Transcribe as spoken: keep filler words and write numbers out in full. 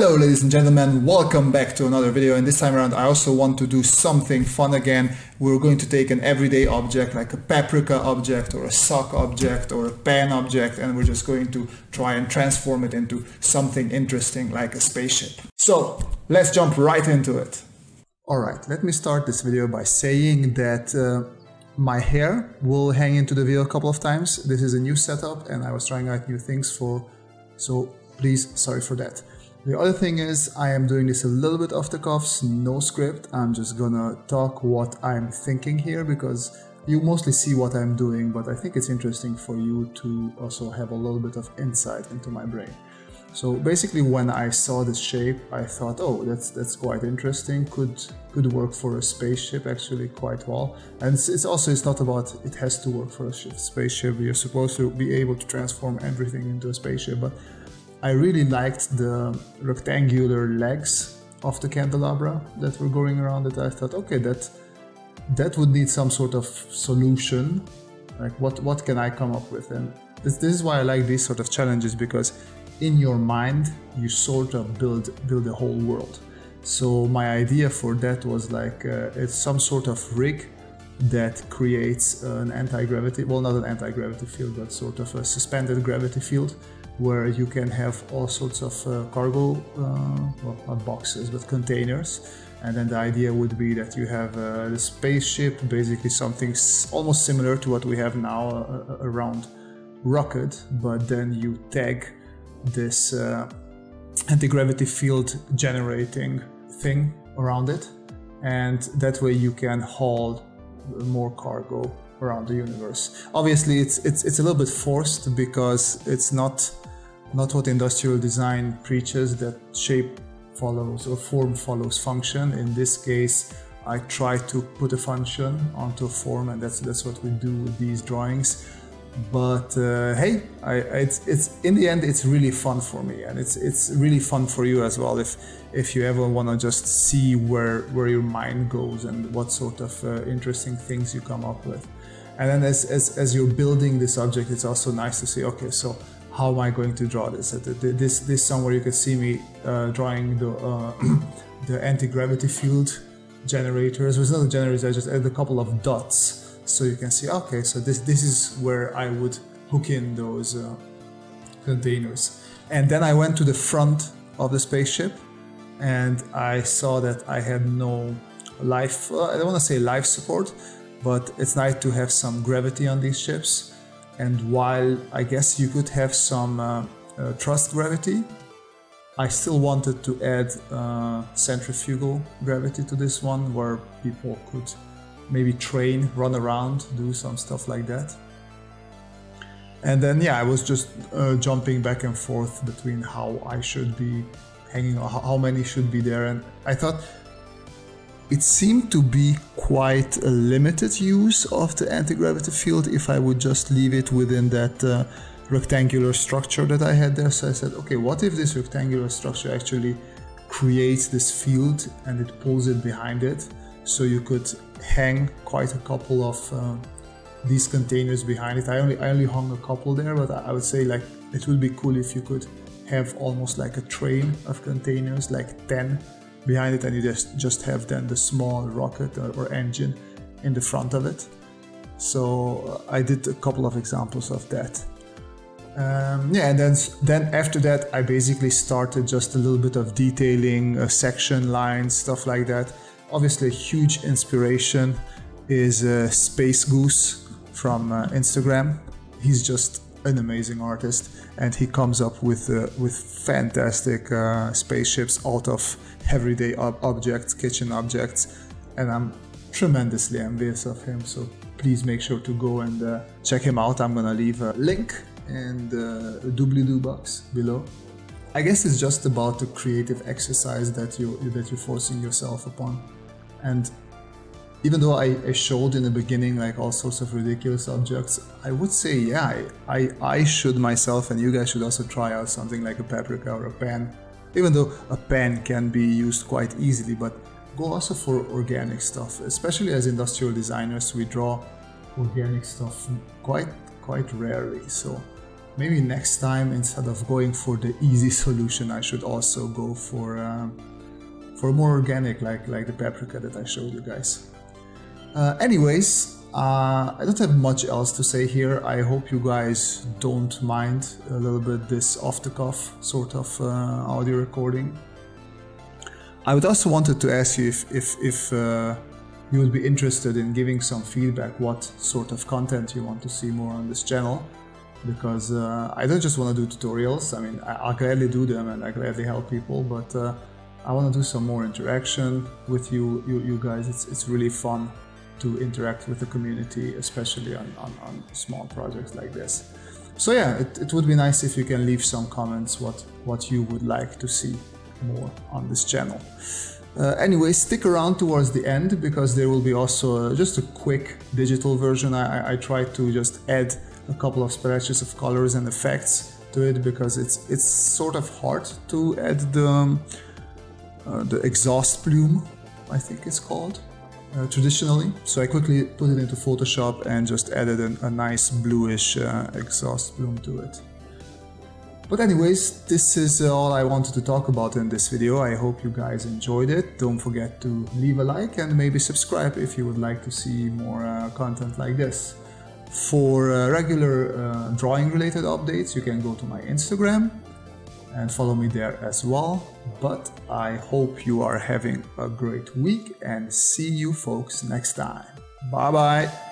Hello ladies and gentlemen, welcome back to another video, and this time around I also want to do something fun again. We're going to take an everyday object like a paprika object or a sock object or a pen object, and we're just going to try and transform it into something interesting like a spaceship. So let's jump right into it. Alright, let me start this video by saying that uh, my hair will hang into the video a couple of times. This is a new setup and I was trying out new things for, so please sorry for that. The other thing is, I am doing this a little bit off the cuffs, no script. I'm just gonna talk what I'm thinking here because you mostly see what I'm doing, but I think it's interesting for you to also have a little bit of insight into my brain. So basically when I saw this shape, I thought, oh, that's that's quite interesting, could could work for a spaceship actually quite well. And it's, it's also, it's not about it has to work for a spaceship, you're supposed to be able to transform everything into a spaceship, but I really liked the rectangular legs of the candelabra that were going around it. I thought, okay, that that would need some sort of solution. Like, what, what can I come up with? And this, this is why I like these sort of challenges, because in your mind, you sort of build, build a whole world. So my idea for that was like, uh, it's some sort of rig that creates an anti-gravity, well, not an anti-gravity field, but sort of a suspended gravity field, where you can have all sorts of uh, cargo, uh, well, not boxes, but containers. And then the idea would be that you have uh, the spaceship, basically something s almost similar to what we have now, a, a round rocket, but then you tag this uh, anti-gravity field generating thing around it. And that way you can haul more cargo around the universe. Obviously it's, it's, it's a little bit forced because it's not Not what industrial design preaches, that shape follows or form follows function. In this case, I try to put a function onto a form, and that's that's what we do with these drawings. But uh, hey, I, it's it's in the end it's really fun for me, and it's it's really fun for you as well. If if you ever want to just see where where your mind goes and what sort of uh, interesting things you come up with, and then as, as as you're building this object, it's also nice to say, okay, so how am I going to draw this? This, this somewhere you can see me uh, drawing the uh, the anti-gravity field generators. It's not the generators, I just add a couple of dots, so you can see. Okay, so this this is where I would hook in those uh, containers. And then I went to the front of the spaceship, and I saw that I had no life. Uh, I don't want to say life support, but it's nice to have some gravity on these ships. And while I guess you could have some uh, uh, thrust gravity, I still wanted to add uh, centrifugal gravity to this one, where people could maybe train, run around, do some stuff like that. And then yeah, I was just uh, jumping back and forth between how I should be hanging, or how many should be there. And I thought it seemed to be quite a limited use of the anti-gravity field if I would just leave it within that uh, rectangular structure that I had there. So I said, okay, what if this rectangular structure actually creates this field and it pulls it behind it? So you could hang quite a couple of uh, these containers behind it. I only, I only hung a couple there, but I would say like it would be cool if you could have almost like a train of containers, like ten behind it, and you just just have then the small rocket or, or engine in the front of it. So I did a couple of examples of that. Um, yeah, and then then after that I basically started just a little bit of detailing, uh, section lines, stuff like that. Obviously a huge inspiration is uh, spacegooose from uh, Instagram. He's just an amazing artist, and he comes up with uh, with fantastic uh, spaceships out of everyday ob objects, kitchen objects, and I'm tremendously envious of him, so please make sure to go and uh, check him out. I'm gonna leave a link and uh, a doobly-doo box below. I guess it's just about the creative exercise that, you, that you're forcing yourself upon. And even though I, I showed in the beginning like all sorts of ridiculous objects, I would say yeah, I, I should myself, and you guys should also try out something like a paprika or a pen. Even though a pen can be used quite easily, but go also for organic stuff. Especially as industrial designers, we draw organic stuff quite quite rarely. So Maybe next time, instead of going for the easy solution, I should also go for um, for more organic, like like the paprika that I showed you guys. Uh, anyways, uh, I don't have much else to say here. I hope you guys don't mind a little bit this off-the-cuff sort of uh, audio recording. I would also wanted to ask you if if if uh, you would be interested in giving some feedback, what sort of content you want to see more on this channel. Because uh, I don't just want to do tutorials. I mean, I'll gladly do them and I gladly help people, but uh, I want to do some more interaction with you, you, you guys. It's it's really fun to interact with the community, especially on, on, on small projects like this. So yeah, it, it would be nice if you can leave some comments what, what you would like to see more on this channel. Uh, anyway, stick around towards the end because there will be also a, just a quick digital version. I, I, I tried to just add a couple of splashes of colors and effects to it because it's it's sort of hard to add the um, uh, the exhaust plume, I think it's called, uh, traditionally. So I quickly put it into Photoshop and just added an, a nice bluish uh, exhaust plume to it. But anyways, this is all I wanted to talk about in this video. I hope you guys enjoyed it. Don't forget to leave a like and maybe subscribe if you would like to see more uh, content like this. For uh, regular uh, drawing related updates, you can go to my Instagram and follow me there as well. But I hope you are having a great week and see you folks next time. Bye bye!